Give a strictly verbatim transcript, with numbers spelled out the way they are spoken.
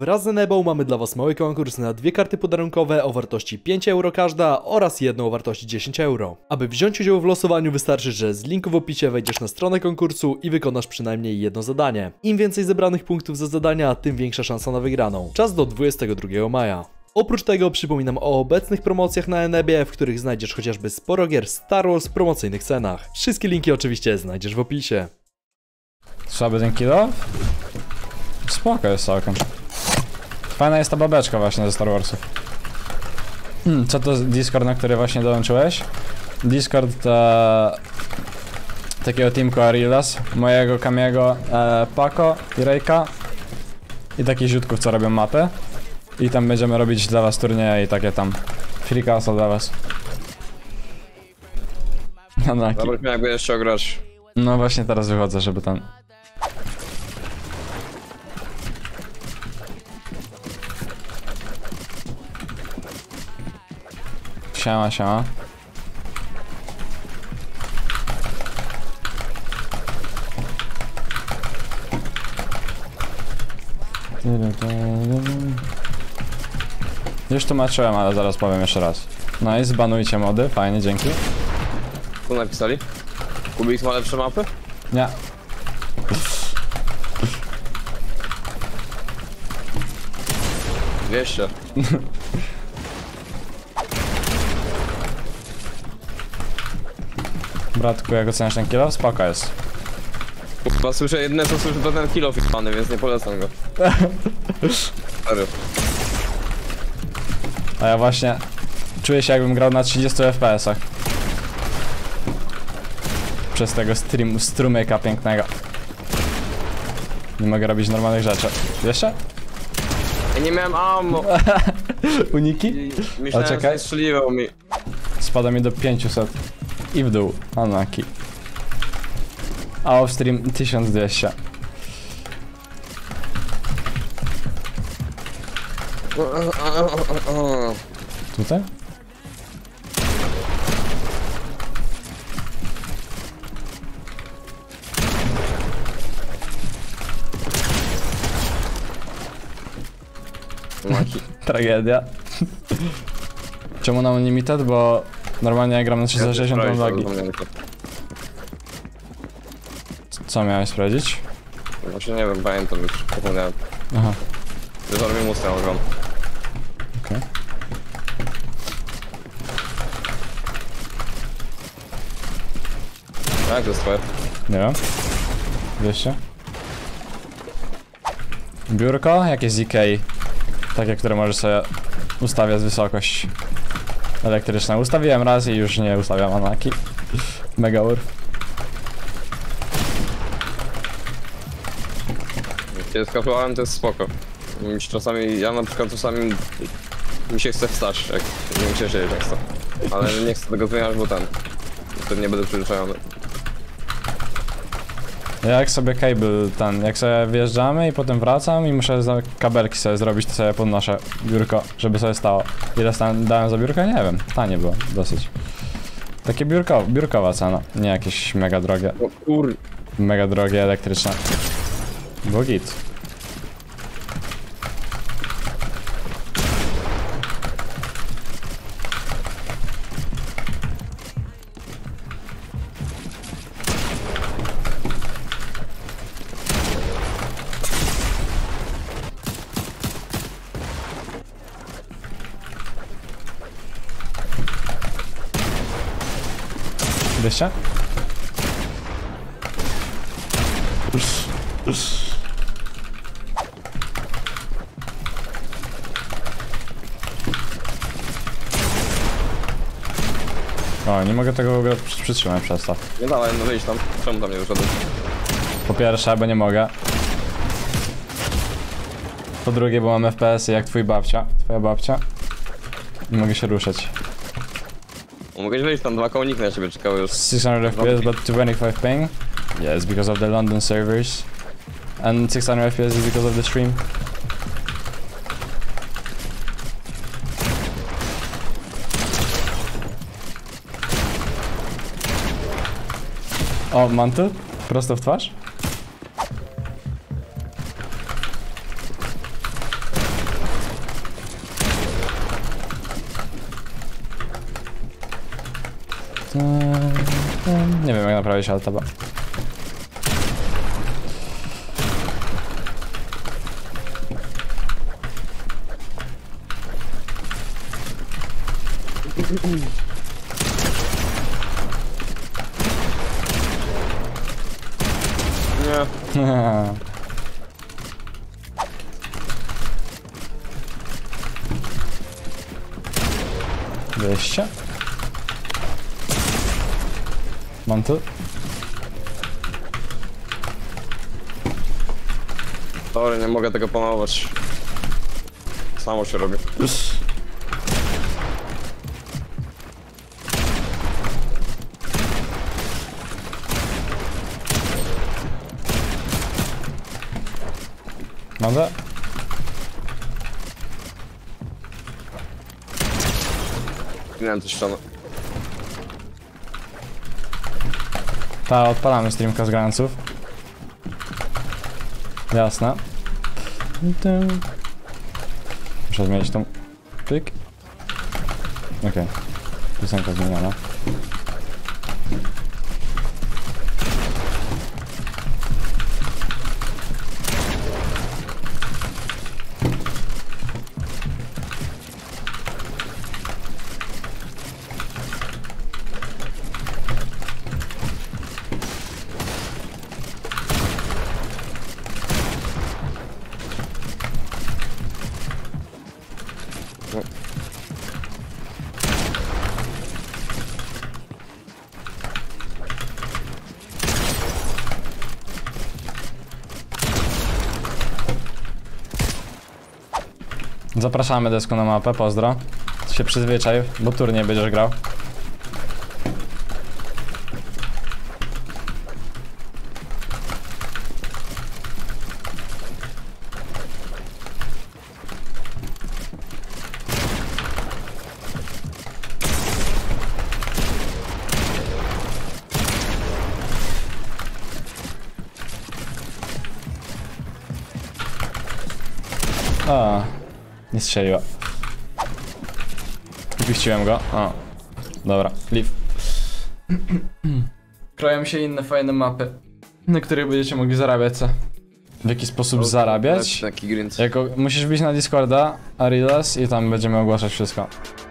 Wraz z Enebą mamy dla Was mały konkurs na dwie karty podarunkowe o wartości pięć euro każda oraz jedną o wartości dziesięć euro. Aby wziąć udział w losowaniu wystarczy, że z linku w opisie wejdziesz na stronę konkursu i wykonasz przynajmniej jedno zadanie. Im więcej zebranych punktów za zadania, tym większa szansa na wygraną. Czas do dwudziestego drugiego maja. Oprócz tego przypominam o obecnych promocjach na Enebie, w których znajdziesz chociażby sporo gier Star Wars w promocyjnych cenach. Wszystkie linki oczywiście znajdziesz w opisie. Słaby ten kill-off? Spoko jest całkiem. Fajna jest ta babeczka właśnie ze Star Warsu. Hmm, co to Discord, na który właśnie dołączyłeś? Discord ta... takiego Timko Arillas, mojego kamiego e, Pako i Rejka i takich ziutków, co robią mapę. I tam będziemy robić dla was turnieje i takie tam Freak assault dla was. Dobry, jakby jeszcze ograsz. No właśnie teraz wychodzę, żeby tam... Siema, siema. Już tłumaczyłem, ale zaraz powiem jeszcze raz. No i zbanujcie mody, fajnie, dzięki. Co napisali? Kubik ma lepsze mapy? Nie. dwieście. Bratku, jak oceniasz ten kill-off? Spoko jest. Chyba słyszę jedne, co słyszę, to ten kill-off jest fany, więc nie polecam go. A ja właśnie czuję się, jakbym grał na trzydziestu F P S-ach. Przez tego streamu, strumyka pięknego. Nie mogę robić normalnych rzeczy. Jeszcze? Ja nie miałem ammo. Uniki? Myślałem, czekaj, że strzeliwał mi. Spada mi do pięciuset. I w dół, anaki. A off stream tysiąc dwieście. Tutaj? Tragedia. Czemu na unlimited? Bo normalnie ja gram na trzysta sześćdziesiąt ja lagi. Co miałeś sprawdzić? Właśnie nie wiem, pamiętam już, pochłaniałem. Aha. Wyzor mi mustę ogrom. Okej. Jak to jest twoje? Nie wiem. dwieście. Biurko? Jakieś z Ikei. Takie, które możesz sobie ustawiać wysokość. Elektryczne. Ustawiłem raz i już nie ustawiam anaki. Mega ur. Kiedy skaplowałem, to jest spoko. Czasami, ja na przykład czasami mi się chce wstać, jak nie mi się żyje często. Ale nie chcę tego zmieniać, bo ten. Wtedy nie będę przyzwyczajony. Jak sobie cable ten, jak sobie wyjeżdżamy i potem wracam i muszę za kabelki sobie zrobić, to sobie podnoszę biurko, żeby sobie stało. Ile dałem za biurko? Nie wiem, tanie było dosyć. Takie biurko, biurkowa cena, nie jakieś mega drogie. Mega drogie elektryczne. Bo git. dwieście? O, nie mogę tego w ogóle przytrzymać przez to. Nie dawaj, no wyjdź tam. Czemu tam nie wyszedłeś? Po pierwsze, bo nie mogę. Po drugie, bo mam F P S-y jak twój babcia. Twoja babcia. Nie mogę się ruszać. Mogę wejść tam, dwa kołniki na ciebie czekały już. six hundred F P S but twenty-five ping. Yes, because of the London servers. And six hundred F P S is because of the stream. O, mantu? Prosto w twarz? Nie wiem, jak naprawić altaba. Nie. Wejście. Mam tu. Sorry, nie mogę tego pomalować. Samo się robię. Uff. Dobra. Nie mam coś tam. Ta, odpalamy streamka z granców. Jasna. Muszę zmienić tą... Pyk. Okej. Okay. Piosenka zmieniona. Zapraszamy desku na mapę, pozdro. Się przyzwyczaj, bo turniej będziesz grał. A. Nie strzeliła. Wyściłem go. O. Dobra, leave. Kroją się inne fajne mapy, na których będziecie mogli zarabiać, co? W jaki sposób okay, zarabiać? Taki musisz być na Discorda, Arillas, i tam będziemy ogłaszać wszystko.